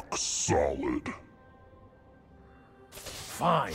rock solid. Fine.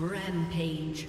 Rampage.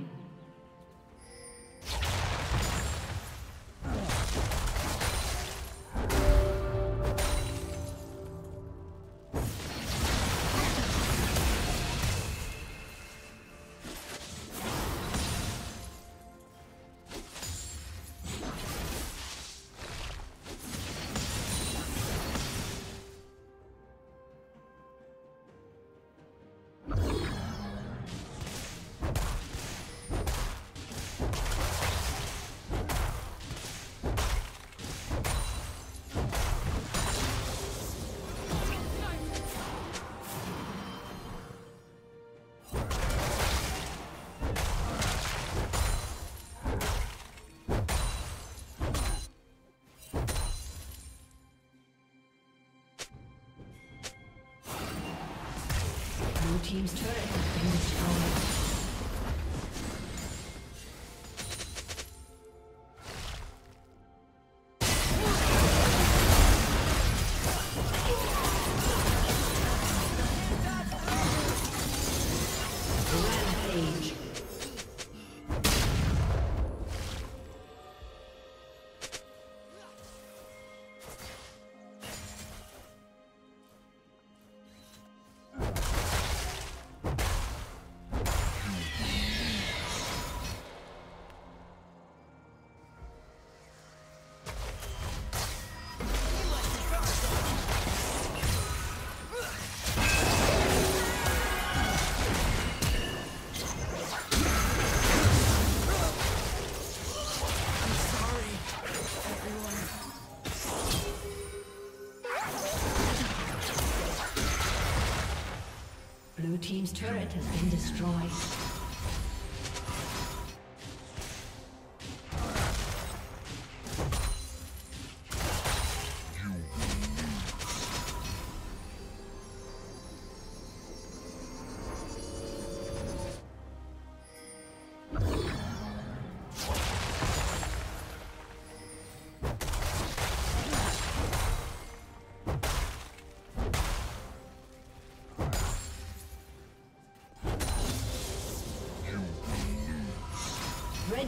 Team's turret has been destroyed. Team's turret has been destroyed. Red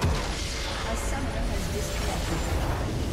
A summoner has disconnected.